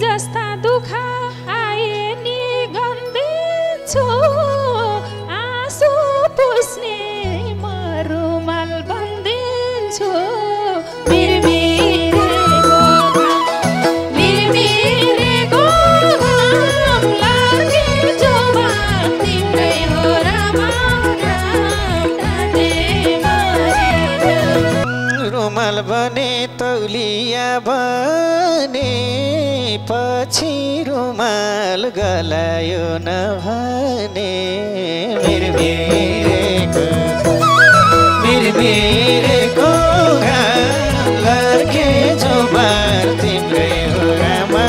जस्ता दुखा आए नि गन्दिन्छु आँसु पुस्ने म रुमाल बन्दिन्छु रुमाल बने तौलिया बने पछि रुमाल गलायो न भने मेरो मेरो घाम लर्के जो बार तिम्रै हो रामा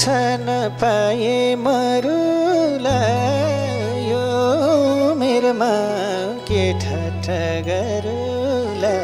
छन पाए मरुलायो मेरमा के ठठ गरुला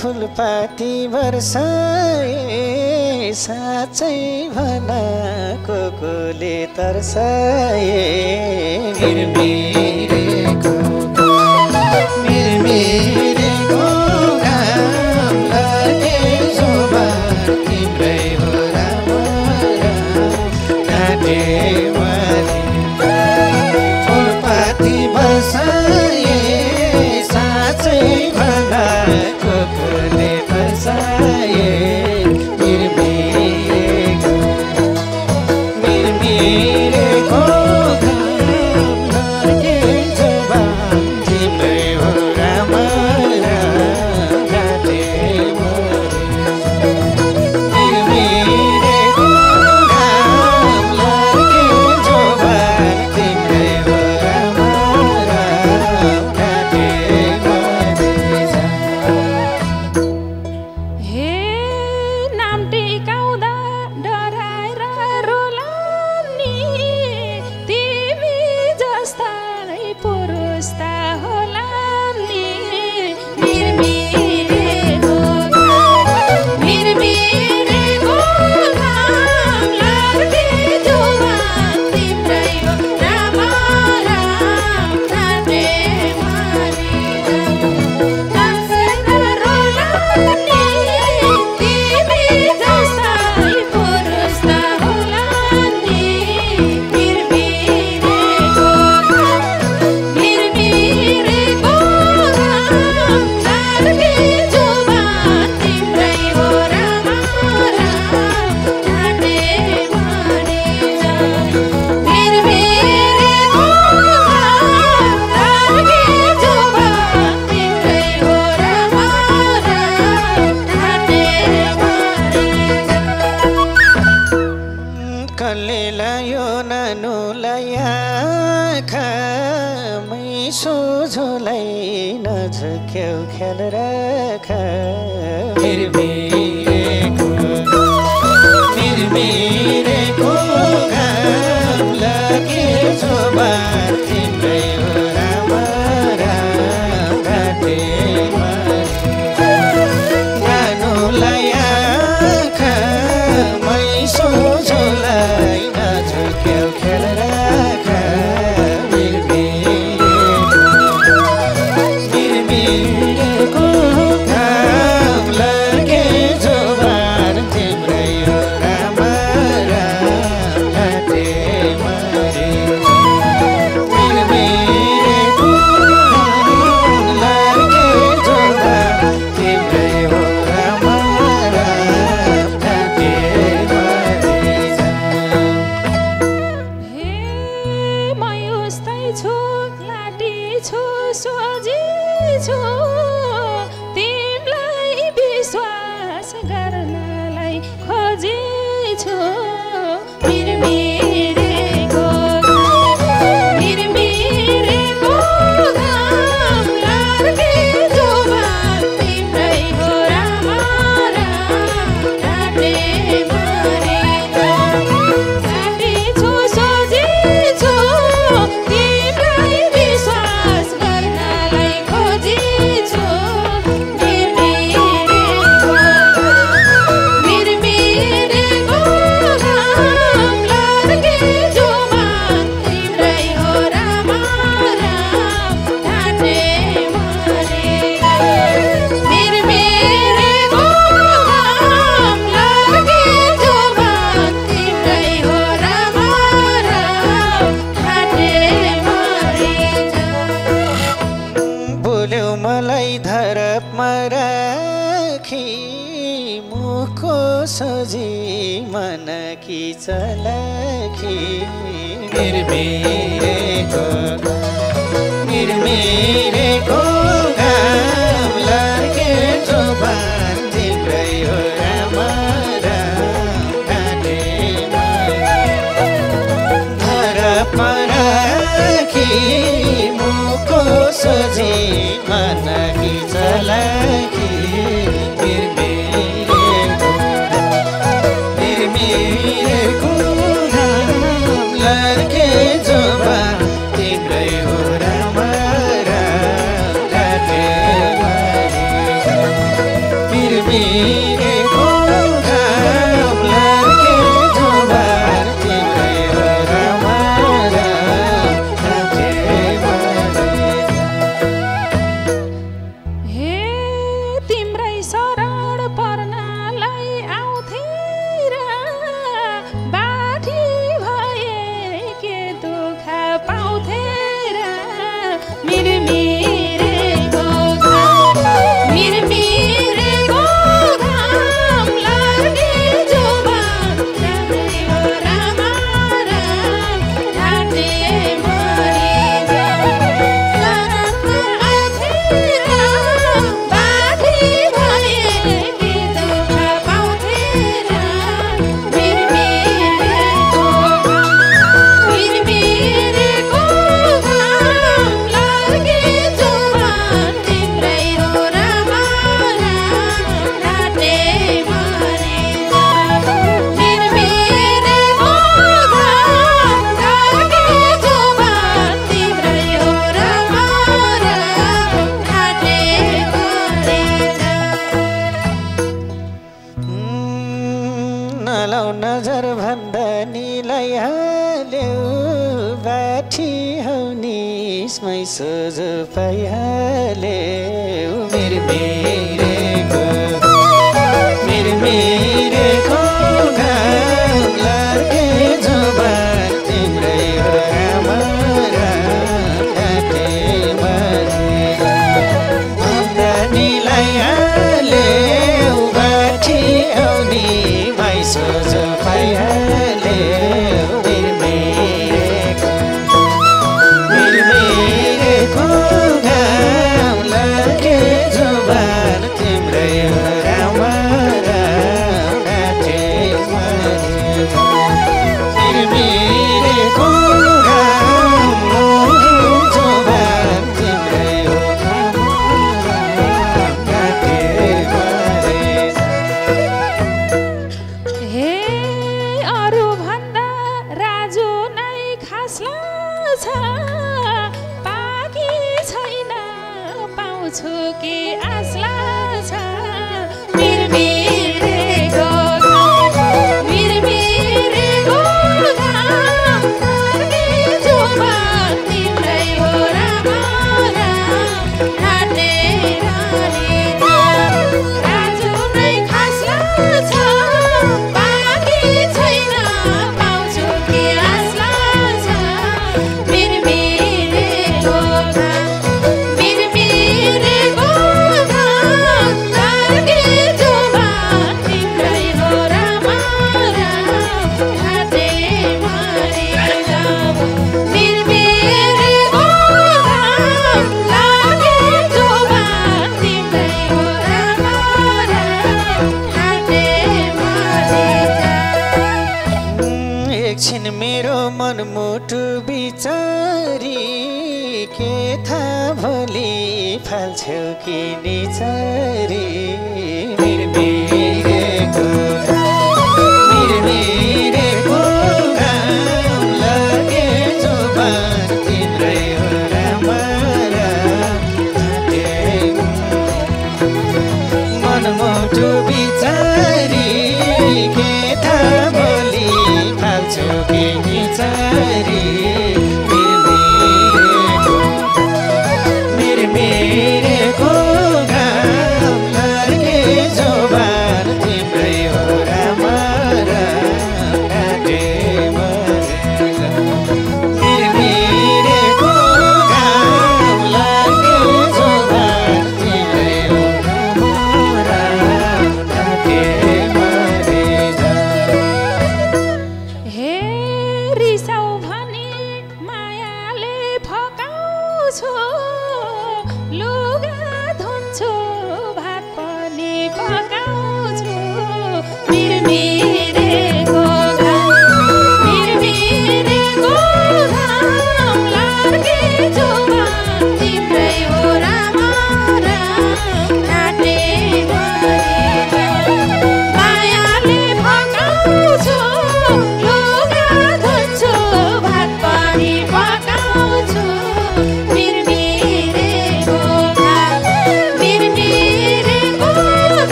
फुलपाती बरसाए साँचै भना कोकोले तरसाए मिर मेरे को घाम लागे जो बार तिम्रै हो राम राम काटे वाली फुलपाती बरसाए साँचै भना कोकोले तरसाए Oh मनमोट बिचारी के था भोलि फाल्छौ कि निचारी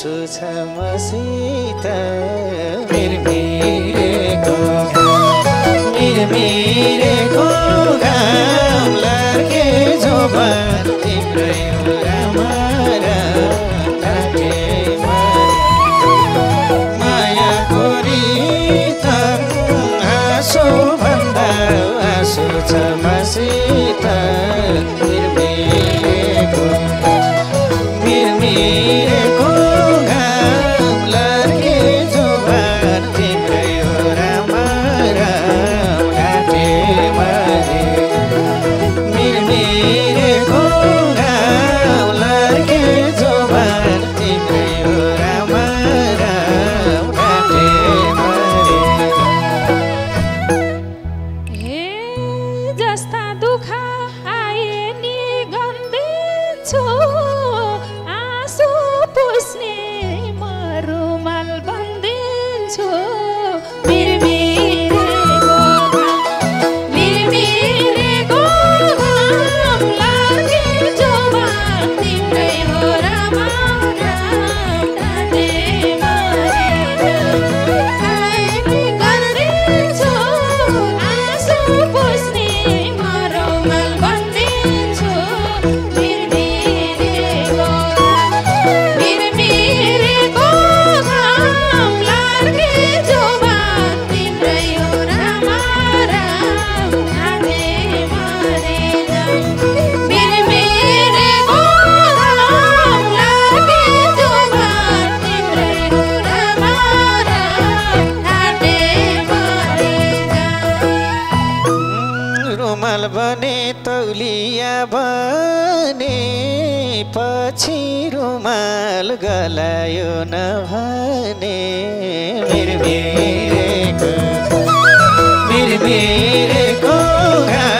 सुषमा सीता मेरे मेरे को मेरे मेरे को घाम लागे जो बाती प्रेम हमारा लागे माया कोरी आंसू बंदा सुषमा सीता मेरे मेरे को मेरे मेरे को गलायो न भने मेरे मेरे को घाम